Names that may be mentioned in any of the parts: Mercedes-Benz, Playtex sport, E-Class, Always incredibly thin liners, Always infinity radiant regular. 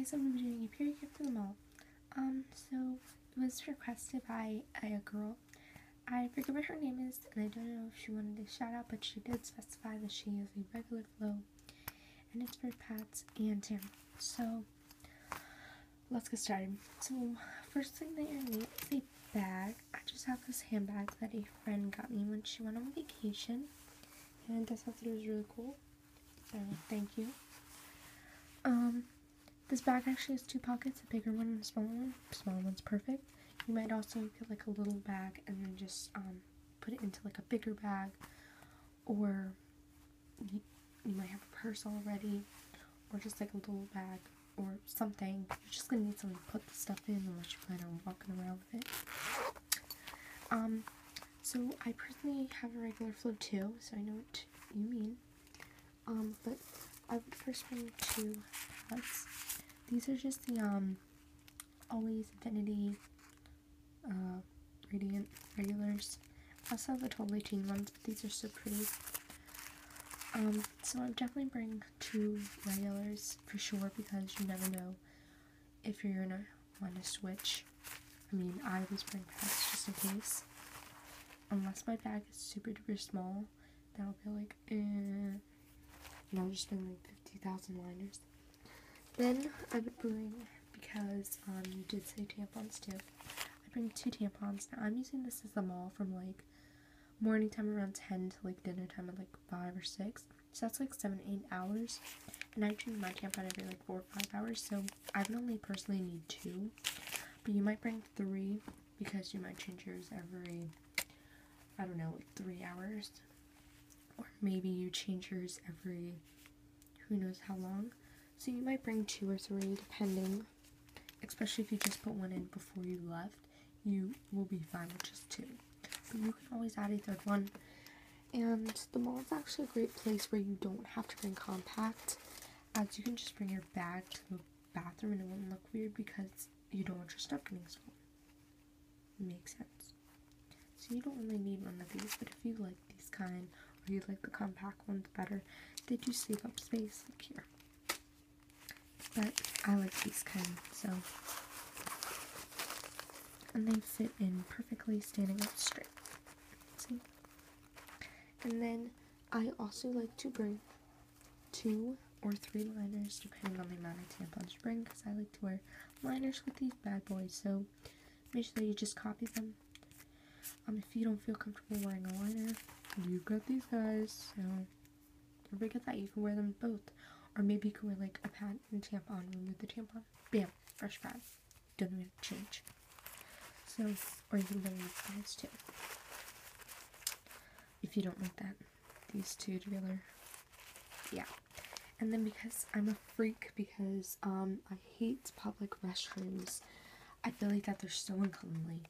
guys, I'm going to be doing a period kit for the mall. So it was requested by a girl. I forget what her name is, and I don't know if she wanted a shout out, but she did specify that she is a regular flow, and it's for pads and tam. So let's get started. So first thing that you need is a bag. I just have this handbag that a friend got me when she went on vacation, and I thought that it was really cool. So thank you. This bag actually has two pockets, a bigger one and a smaller one. The smaller one's perfect. You might also get like a little bag and then just put it into like a bigger bag, or you might have a purse already, or just like a little bag or something. You're just gonna need something to put the stuff in unless you plan on walking around with it. So I personally have a regular flow too, so I know what you mean. But I would first bring two pads. These are just the Always Infinity Radiant Regulars. I also have the Totally Teen ones, but these are so pretty. So I would definitely bring two regulars for sure, because you never know if you're gonna want to switch. I mean, I always bring pads just in case. Unless my bag is super duper small, then I'll be like, eh. And I'll just bring like 50,000 liners. Then I would bring, because you did say tampons too, I bring two tampons. Now I'm using this as the mall from like morning time around 10 to like dinner time at like 5 or 6. So that's like 7, 8 hours. And I change my tampon every like 4 or 5 hours. So I would only personally need two. But you might bring three, because you might change yours every, I don't know, like 3 hours. Or maybe you change yours every who knows how long. So you might bring two or three, depending. Especially if you just put one in before you left, you will be fine with just two. But you can always add a third one. And the mall is actually a great place where you don't have to bring compact, as you can just bring your bag to the bathroom and it wouldn't look weird, because you don't want your stuff getting stolen. Makes sense. So you don't really need one of these, but if you like these kind, or you like the compact ones better, they do save up space, like here. But I like these kind, so. And they fit in perfectly standing up straight. See? And then I also like to bring two or three liners, depending on the amount of tampons you bring, because I like to wear liners with these bad boys, so make sure that you just copy them. If you don't feel comfortable wearing a liner, you've got these guys, so don't forget that you can wear them both. Or maybe you can wear like a pad and a tampon, remove the tampon, bam, fresh pad. Don't even have to change. So, or you can wear these guys too, if you don't like that. These two together. Yeah. And then, because I'm a freak, because I hate public restrooms. I feel like that they're so uncleanly.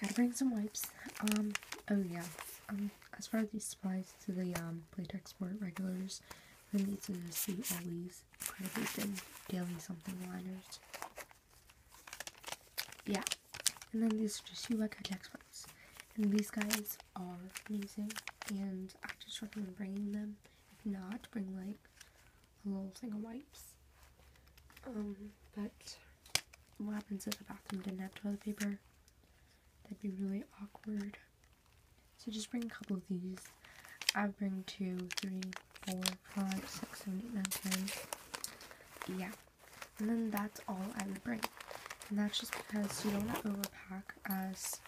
Gotta bring some wipes. Oh yeah. As far as these supplies to the Playtex sport regulars, I need to see Always Incredibly Thin daily something liners. Yeah. And then these are just two Playtex ones. And these guys are amazing, and I just recommend bringing them. If not, bring like a little thing of wipes. But what happens if the bathroom didn't have toilet paper? That'd be really awkward. So just bring a couple of these. I bring 2, 3, 4, 5, 6, 7, 8, 9, 10. Yeah. And then that's all I would bring. And that's just because you don't want to overpack, as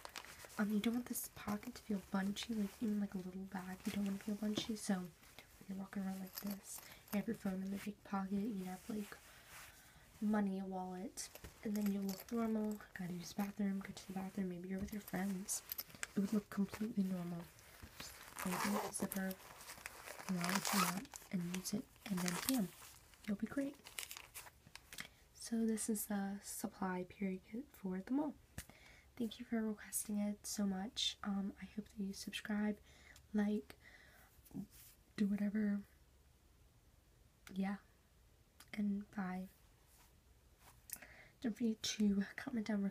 you don't want this pocket to feel bunchy, like even like a little bag, you don't want to feel bunchy. So when you're walking around like this, you have your phone in the big pocket, you have like money, a wallet, and then you look normal. Gotta use the bathroom, go to the bathroom, maybe you're with your friends. It would look completely normal. Open the zipper, allow it to melt, and use it, and then bam, you'll be great. So this is the supply period kit for the mall. Thank you for requesting it so much. I hope that you subscribe, like, do whatever. Yeah. And bye. Don't forget to comment down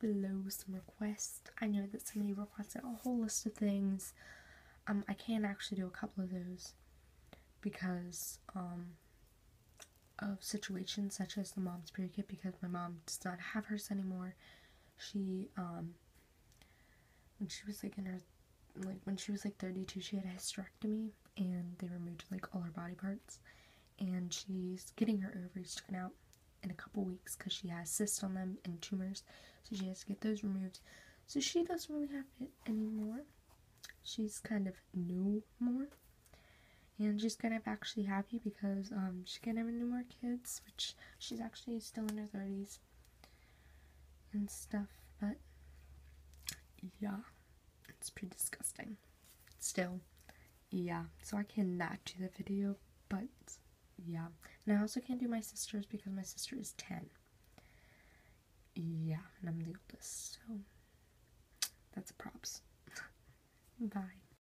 below some requests. I know that somebody requested a whole list of things. I can actually do a couple of those, because of situations such as the mom's period, because my mom does not have hers anymore. She, when she was, like, in her, like, when she was, like, 32, she had a hysterectomy, and they removed, like, all her body parts, and she's getting her ovaries taken out in a couple weeks, because she has cysts on them and tumors, so she has to get those removed, so she doesn't really have it anymore. She's kind of no more, and she's kind of actually happy, because, she can't have any more kids, which she's actually still in her 30s, and stuff, but, yeah, it's pretty disgusting, still, yeah, so I cannot do the video, but, yeah, and I also can't do my sister's, because my sister is 10, yeah, and I'm the oldest, so, that's a props, bye.